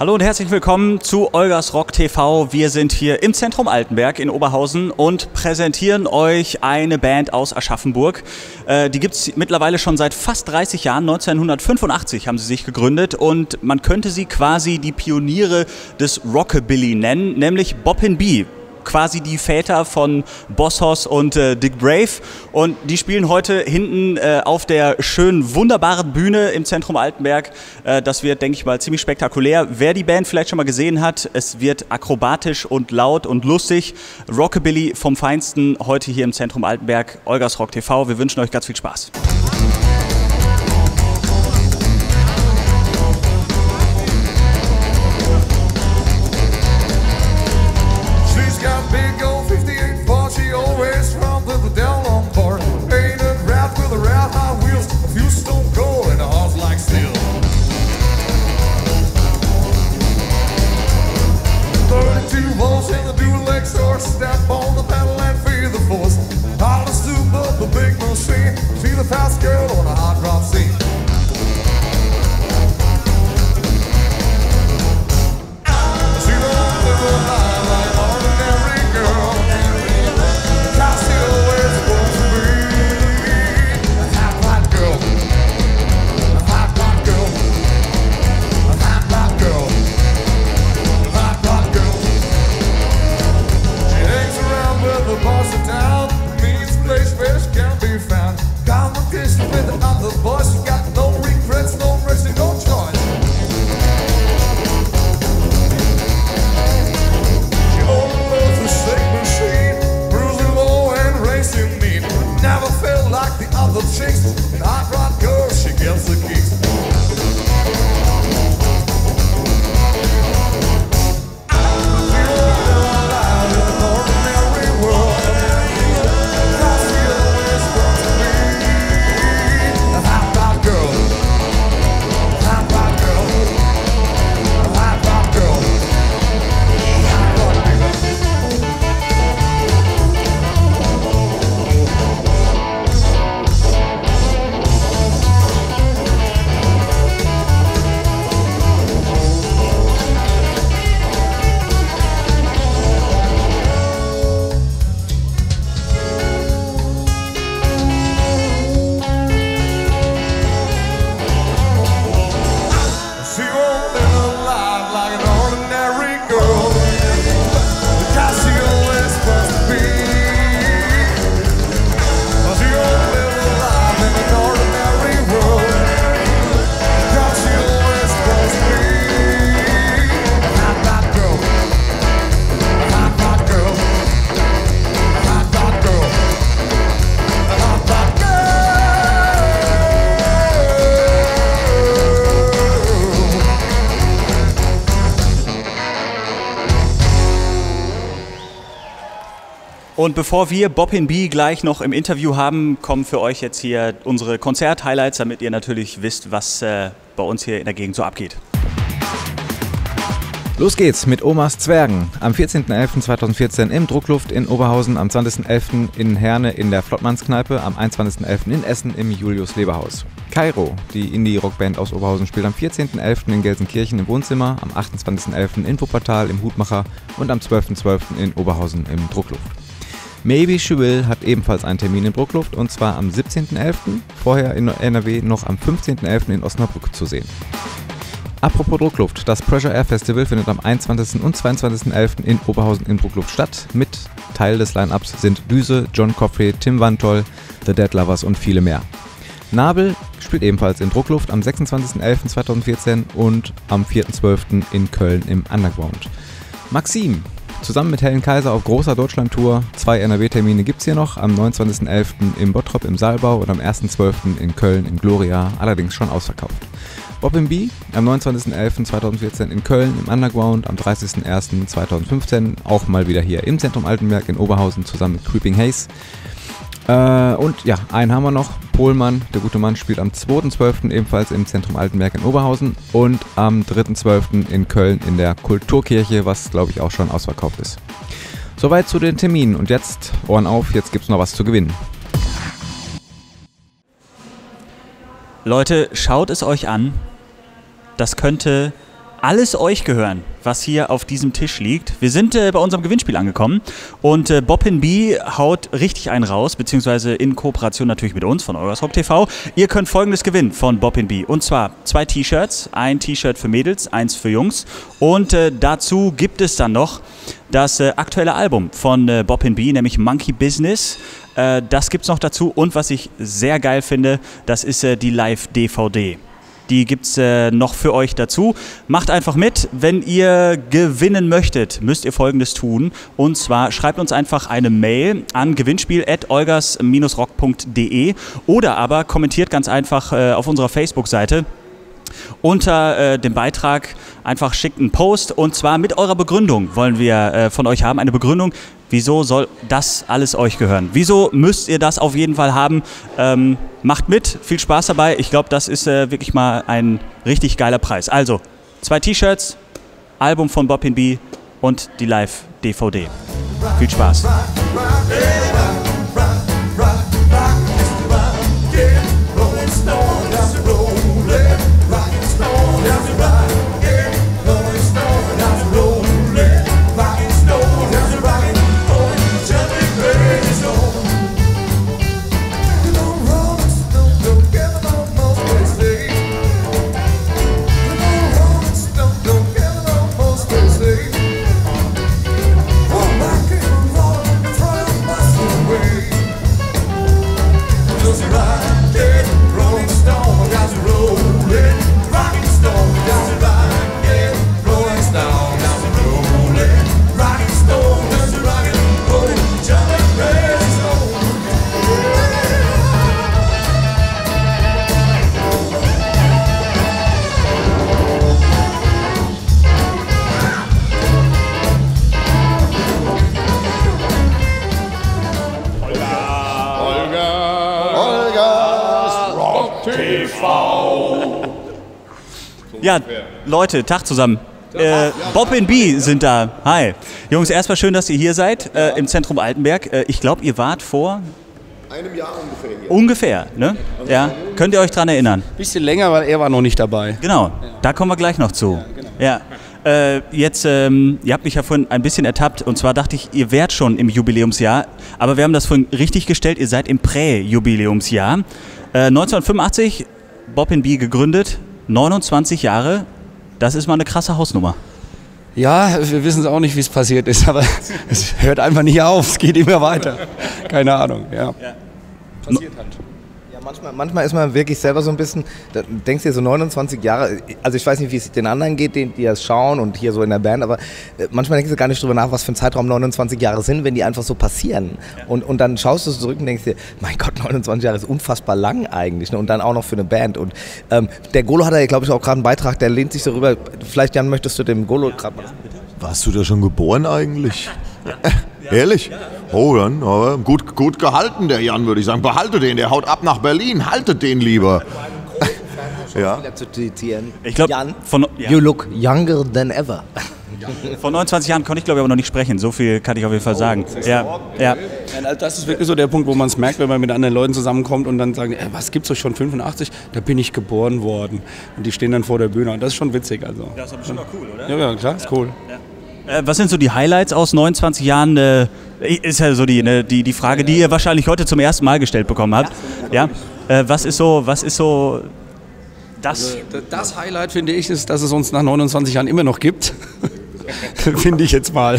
Hallo und herzlich willkommen zu Olgas Rock TV. Wir sind hier im Zentrum Altenberg in Oberhausen und präsentieren euch eine Band aus Aschaffenburg. Die gibt es mittlerweile schon seit fast 30 Jahren. 1985 haben sie sich gegründet und man könnte sie quasi die Pioniere des Rockabilly nennen, nämlich Boppin' B. Quasi die Väter von Boss Hoss und Dick Brave. Und die spielen heute hinten auf der schönen, wunderbaren Bühne im Zentrum Altenberg. Das wird, denke ich mal, ziemlich spektakulär. Wer die Band vielleicht schon mal gesehen hat, es wird akrobatisch und laut und lustig. Rockabilly vom Feinsten heute hier im Zentrum Altenberg. Olgas Rock TV. Wir wünschen euch ganz viel Spaß. Step on the pedal and feel the force. All the soup of the big machine. See the fast girl on a hot rod scene. She won't live a life like ordinary girl. That's the way it's supposed to be. A hot rod girl. A hot rod girl. A hot rod girl. A hot rod girl. The boss of town, means place where she can't be found. Convocation with another boy, she got no regrets, no mercy, no choice. She only loves the shake machine, bruising low and racing mean. Never felt like the other chicks, and hot rod girl, she gets the kicks. Und bevor wir Boppin' B gleich noch im Interview haben, kommen für euch jetzt hier unsere Konzert-Highlights, damit ihr natürlich wisst, was bei uns hier in der Gegend so abgeht. Los geht's mit Omas Zwergen. Am 14.11.2014 im Druckluft in Oberhausen, am 20.11. in Herne in der Flottmannskneipe, am 21.11. in Essen im Julius-Leberhaus. Kairo, die Indie-Rockband aus Oberhausen, spielt am 14.11. in Gelsenkirchen im Wohnzimmer, am 28.11. in Wuppertal im Hutmacher und am 12.12. in Oberhausen im Druckluft. Maybe She Will hat ebenfalls einen Termin in Druckluft und zwar am 17.11., vorher in NRW noch am 15.11. in Osnabrück zu sehen. Apropos Druckluft, das Pressure Air Festival findet am 21. und 22.11. in Oberhausen in Druckluft statt. Mit Teil des Line-Ups sind Düse, John Coffrey, Tim Wantoll, The Dead Lovers und viele mehr. Nabel spielt ebenfalls in Druckluft am 26.11.2014 und am 4.12. in Köln im Underground. Maxim zusammen mit Helen Kaiser auf großer Deutschland-Tour. 2 NRW-Termine gibt es hier noch, am 29.11. im Bottrop im Saalbau und am 1.12. in Köln im Gloria, allerdings schon ausverkauft. Boppin' B am 29.11.2014 in Köln im Underground, am 30.01.2015 auch mal wieder hier im Zentrum Altenberg in Oberhausen zusammen mit Creeping Haze. Und ja, einen haben wir noch, Pohlmann, der gute Mann, spielt am 2.12. ebenfalls im Zentrum Altenberg in Oberhausen und am 3.12. in Köln in der Kulturkirche, was glaube ich auch schon ausverkauft ist. Soweit zu den Terminen und jetzt Ohren auf, jetzt gibt es noch was zu gewinnen. Leute, schaut es euch an, das könnte alles euch gehören, was hier auf diesem Tisch liegt. Wir sind bei unserem Gewinnspiel angekommen und Boppin' B haut richtig einen raus, beziehungsweise in Kooperation natürlich mit uns von Olgas Rock TV. Ihr könnt Folgendes gewinnen von Boppin' B, und zwar 2 T-Shirts, ein T-Shirt für Mädels, eins für Jungs, und dazu gibt es dann noch das aktuelle Album von Boppin' B, nämlich Monkey Business. Das gibt es noch dazu, und was ich sehr geil finde, das ist die Live-DVD. Die gibt es noch für euch dazu. Macht einfach mit. Wenn ihr gewinnen möchtet, müsst ihr Folgendes tun. Und zwar schreibt uns einfach eine Mail an gewinnspiel@olgas-rock.de oder aber kommentiert ganz einfach auf unserer Facebook-Seite. Unter dem Beitrag einfach schickt einen Post, und zwar mit eurer Begründung wollen wir von euch haben. Eine Begründung, wieso soll das alles euch gehören? Wieso müsst ihr das auf jeden Fall haben? Macht mit, viel Spaß dabei. Ich glaube, das ist wirklich mal ein richtig geiler Preis. Also, 2 T-Shirts, Album von Boppin' B und die Live-DVD. Viel Spaß. Ja, Leute, Tag zusammen. Boppin' B sind da. Hi. Jungs, erstmal schön, dass ihr hier seid im Zentrum Altenberg. Ich glaube, ihr wart vor einem Jahr ungefähr hier. Ungefähr, ne? Ja. Könnt ihr euch dran erinnern? Bisschen länger, weil er war noch nicht dabei. Genau, da kommen wir gleich noch zu. Ja, genau. Jetzt, ihr habt mich ja vorhin ein bisschen ertappt, und zwar dachte ich, ihr wärt schon im Jubiläumsjahr, aber wir haben das vorhin richtig gestellt, ihr seid im Prä-Jubiläumsjahr. 1985 Boppin' B gegründet. 29 Jahre, das ist mal eine krasse Hausnummer. Ja, wir wissen es auch nicht, wie es passiert ist, aber es hört einfach nicht auf, es geht immer weiter. Keine Ahnung, ja. Ja. Passiert halt. Ja, manchmal ist man wirklich selber so ein bisschen, da denkst du dir so 29 Jahre, also ich weiß nicht, wie es den anderen geht, die das schauen und hier so in der Band, aber manchmal denkst du gar nicht drüber nach, was für ein Zeitraum 29 Jahre sind, wenn die einfach so passieren. Ja. Und dann schaust du zurück und denkst dir, mein Gott, 29 Jahre ist unfassbar lang eigentlich, ne? Und dann auch noch für eine Band. Und der Golo hat ja, glaube ich, auch gerade einen Beitrag, der lehnt sich so rüber. Vielleicht, Jan, möchtest du dem Golo gerade mal... Warst du da schon geboren eigentlich? Ja. Ehrlich? Ja. Oh, dann gut gehalten, der Jan, würde ich sagen. Behalte den, der haut ab nach Berlin. Haltet den lieber. Ja. Ich glaube, ja. You look younger than ever. Vor 29 Jahren konnte ich, glaube ich, aber noch nicht sprechen. So viel kann ich auf jeden Fall sagen. Ja. Ja. Das ist wirklich so der Punkt, wo man es merkt, wenn man mit anderen Leuten zusammenkommt und dann sagen, was gibt's doch schon 85? Da bin ich geboren worden. Und die stehen dann vor der Bühne. Und das ist schon witzig. Also. Das ist aber schon auch cool, oder? Ja, klar, ist cool. Ja. Was sind so die Highlights aus 29 Jahren? Ist ja so die Frage, die ihr wahrscheinlich heute zum ersten Mal gestellt bekommen habt. Ja. Was ist so das? Also, das Highlight, finde ich, ist, dass es uns nach 29 Jahren immer noch gibt. Finde ich jetzt mal.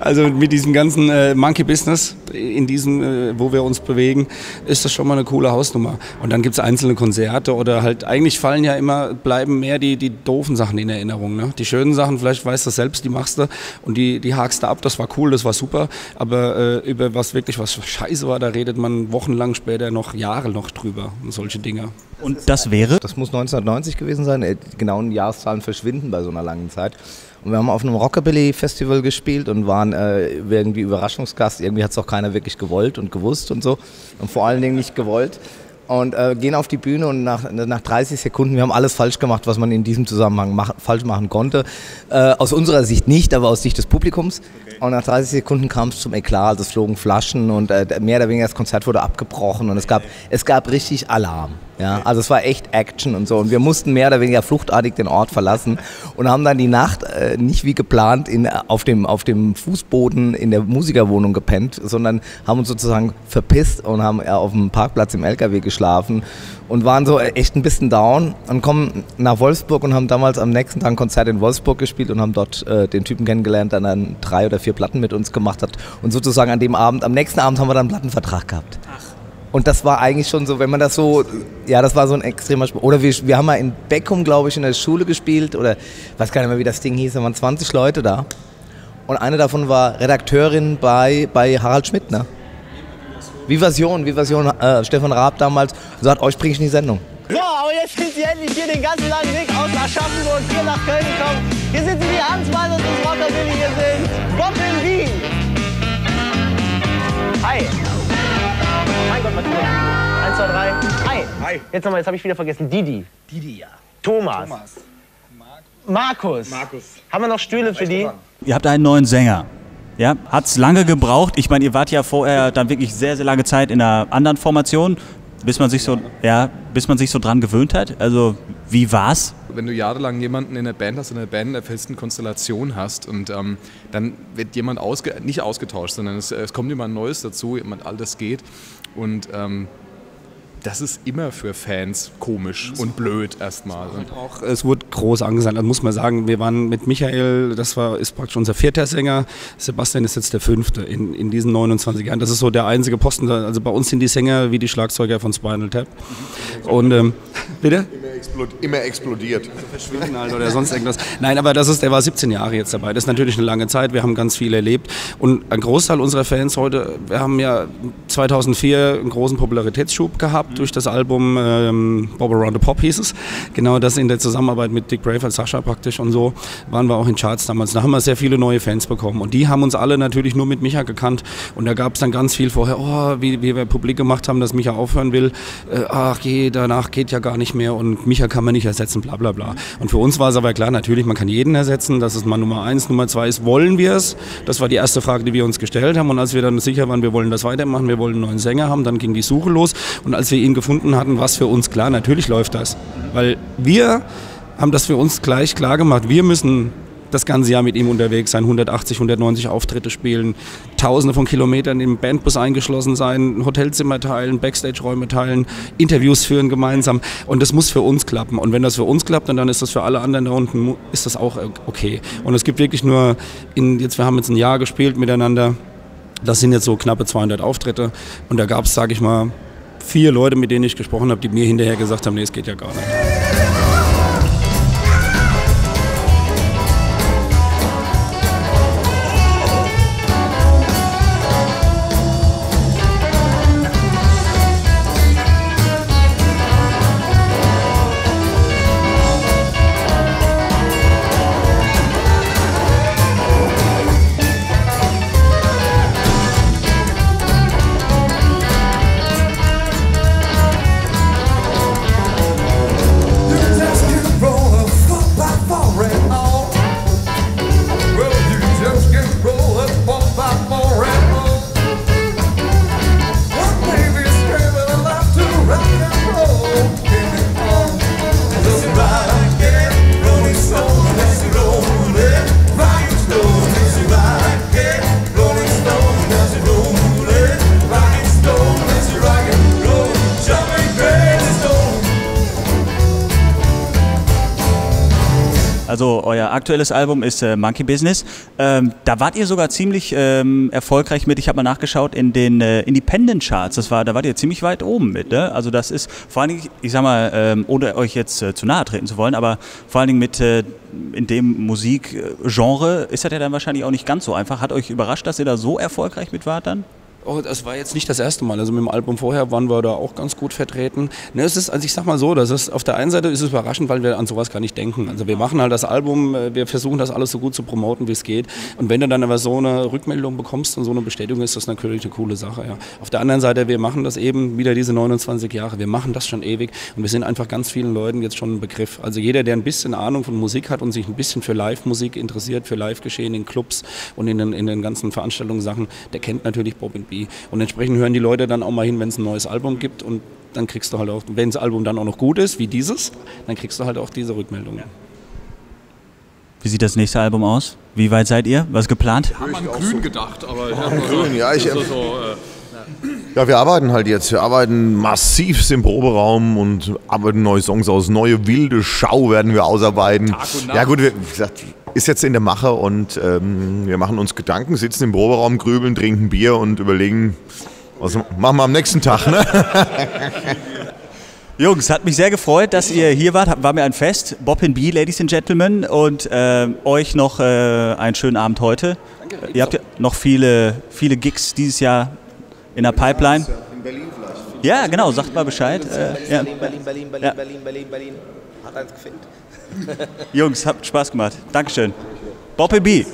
Also mit diesem ganzen Monkey Business, in diesem, wo wir uns bewegen, ist das schon mal eine coole Hausnummer. Und dann gibt es einzelne Konzerte oder halt, eigentlich fallen ja immer, bleiben mehr die doofen Sachen in Erinnerung. Ne? Die schönen Sachen, vielleicht weißt du selbst, die machst du und die hakst du ab, das war cool, das war super. Aber über was scheiße war, da redet man wochenlang später noch, Jahre noch drüber und solche Dinge. Und das wäre? Das muss 1990 gewesen sein, die genauen Jahreszahlen verschwinden bei so einer langen Zeit. Und wir haben auf einem Rockabilly-Festival gespielt und waren irgendwie Überraschungsgast. Irgendwie hat es auch keiner wirklich gewollt und gewusst und so. Und vor allen Dingen nicht gewollt. und gehen auf die Bühne und nach 30 Sekunden, wir haben alles falsch gemacht, was man in diesem Zusammenhang falsch machen konnte. Aus unserer Sicht nicht, aber aus Sicht des Publikums. Okay. Und nach 30 Sekunden kam es zum Eklat, also es flogen Flaschen und mehr oder weniger das Konzert wurde abgebrochen und es gab richtig Alarm. Ja, also es war echt Action und so und wir mussten mehr oder weniger fluchtartig den Ort verlassen und haben dann die Nacht nicht wie geplant auf dem Fußboden in der Musikerwohnung gepennt, sondern haben uns sozusagen verpisst und haben auf dem Parkplatz im LKW geschlafen und waren so echt ein bisschen down und kommen nach Wolfsburg und haben damals am nächsten Tag ein Konzert in Wolfsburg gespielt und haben dort den Typen kennengelernt, der dann 3 oder 4 Platten mit uns gemacht hat und sozusagen an dem Abend, am nächsten Abend haben wir dann einen Plattenvertrag gehabt. Ach. Und das war eigentlich schon so, wenn man das so, ja, das war so ein extremer Spaß. Oder wir haben mal in Beckum, glaube ich, in der Schule gespielt oder ich weiß gar nicht mehr, wie das Ding hieß, da waren 20 Leute da. Und eine davon war Redakteurin bei Harald Schmidt, ne? Vivasion, Stefan Raab damals. Und so hat euch bringe ich in die Sendung. So, aber jetzt sind sie endlich hier den ganzen langen Weg aus Aschaffenburg hier nach Köln gekommen. Hier sind sie die Hans-Weiser des Rockers, die hier sind. Boppin' B. Hi. Mein Gott, was ist das? 1, 2, 3. Hi. Hi. Jetzt nochmal, jetzt habe ich wieder vergessen. Didi, ja. Thomas. Markus. Haben wir noch Stühle für die? Ihr habt einen neuen Sänger. Ja? Hat es lange gebraucht? Ich meine, ihr wart ja vorher dann wirklich sehr, sehr lange Zeit in einer anderen Formation, bis man sich so dran gewöhnt hat. Also, wie war's? Wenn du jahrelang jemanden in der Band hast, in der Band in der festen Konstellation hast und dann wird jemand nicht ausgetauscht, sondern es kommt jemand Neues dazu, jemand Altes geht und das ist immer für Fans komisch und blöd erstmal. Es wurde groß angesagt, das muss man sagen. Wir waren mit Michael, ist praktisch unser 4. Sänger, Sebastian ist jetzt der 5. in diesen 29 Jahren. Das ist so der einzige Posten, also bei uns sind die Sänger wie die Schlagzeuger von Spinal Tap. Und, bitte? Immer explodiert. Also verschwinden halt oder sonst irgendwas. Nein, aber der war 17 Jahre jetzt dabei. Das ist natürlich eine lange Zeit, wir haben ganz viel erlebt. Und ein Großteil unserer Fans heute, wir haben ja 2004 einen großen Popularitätsschub gehabt, durch das Album Bob Around the Pop hieß es. Genau das in der Zusammenarbeit mit Dick Brave als Sascha praktisch und so waren wir auch in Charts damals. Da haben wir sehr viele neue Fans bekommen und die haben uns alle natürlich nur mit Micha gekannt und da gab es dann ganz viel vorher, oh, wie wir publik gemacht haben, dass Micha aufhören will, danach geht ja gar nicht mehr und Micha kann man nicht ersetzen, bla bla bla. Und für uns war es aber klar, natürlich, man kann jeden ersetzen, das ist mal Nummer 1. Nummer 2 ist, wollen wir es? Das war die erste Frage, die wir uns gestellt haben und als wir dann sicher waren, wir wollen das weitermachen, wir wollen einen neuen Sänger haben, dann ging die Suche los und als wir ihn gefunden hatten, war es für uns klar, natürlich läuft das, weil wir haben das für uns gleich klar gemacht, wir müssen das ganze Jahr mit ihm unterwegs sein, 180, 190 Auftritte spielen, Tausende von Kilometern im Bandbus eingeschlossen sein, Hotelzimmer teilen, Backstage-Räume teilen, Interviews führen gemeinsam und das muss für uns klappen und wenn das für uns klappt, dann ist das für alle anderen da unten, ist das auch okay und es gibt wirklich nur, wir haben jetzt ein Jahr gespielt miteinander, das sind jetzt so knappe 200 Auftritte und da gab es, sage ich mal, 4 Leute, mit denen ich gesprochen habe, die mir hinterher gesagt haben, nee, es geht ja gar nicht. Also euer aktuelles Album ist Monkey Business. Da wart ihr sogar ziemlich erfolgreich mit, ich habe mal nachgeschaut, in den Independent Charts. Da wart ihr ziemlich weit oben mit, ne? Also das ist vor allen Dingen, ich sag mal, ohne euch jetzt zu nahe treten zu wollen, aber vor allen Dingen mit in dem Musikgenre ist das ja dann wahrscheinlich auch nicht ganz so einfach. Hat euch überrascht, dass ihr da so erfolgreich mit wart dann? Oh, das war jetzt nicht das erste Mal. Also mit dem Album vorher waren wir da auch ganz gut vertreten. Ne, es ist, also ich sag mal so, das ist, auf der einen Seite ist es überraschend, weil wir an sowas gar nicht denken. Also wir machen halt das Album, wir versuchen das alles so gut zu promoten, wie es geht. Und wenn du dann aber so eine Rückmeldung bekommst und so eine Bestätigung, ist das natürlich eine coole Sache. Ja. Auf der anderen Seite, wir machen das eben wieder diese 29 Jahre. Wir machen das schon ewig und wir sind einfach ganz vielen Leuten jetzt schon ein Begriff. Also jeder, der ein bisschen Ahnung von Musik hat und sich ein bisschen für Live-Musik interessiert, für Live-Geschehen in Clubs und in den ganzen Veranstaltungssachen, der kennt natürlich Boppin' B. Und entsprechend hören die Leute dann auch mal hin, wenn es ein neues Album gibt, und dann kriegst du halt auch, wenn das Album dann auch noch gut ist, wie dieses, dann kriegst du halt auch diese Rückmeldung. Ja. Wie sieht das nächste Album aus? Wie weit seid ihr? Was geplant? Ich habe an Grün gedacht, aber... Ja, wir arbeiten halt jetzt. Wir arbeiten massiv im Proberaum und arbeiten neue Songs aus. Neue wilde Schau werden wir ausarbeiten. Tag und Nacht. Ja gut, wie gesagt, ist jetzt in der Mache und wir machen uns Gedanken, sitzen im Proberaum, grübeln, trinken Bier und überlegen, was machen wir am nächsten Tag, ne? Jungs, hat mich sehr gefreut, dass ihr hier wart. War mir ein Fest. Boppin' B, Ladies and Gentlemen, und euch noch einen schönen Abend heute. Danke, ihr habt ja noch viele Gigs dieses Jahr in der Pipeline. In Berlin vielleicht. Ja, genau, sagt mal Bescheid. Berlin. Hat eins gefällt. Jungs, habt Spaß gemacht. Dankeschön. Boppin' B.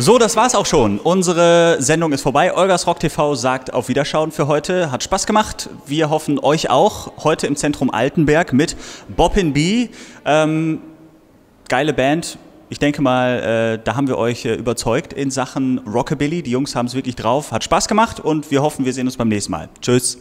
So, das war's auch schon. Unsere Sendung ist vorbei. Olgas Rock TV sagt auf Wiederschauen für heute. Hat Spaß gemacht. Wir hoffen, euch auch. Heute im Zentrum Altenberg mit Boppin' B. Geile Band. Ich denke mal, da haben wir euch überzeugt in Sachen Rockabilly. Die Jungs haben es wirklich drauf. Hat Spaß gemacht und wir hoffen, wir sehen uns beim nächsten Mal. Tschüss.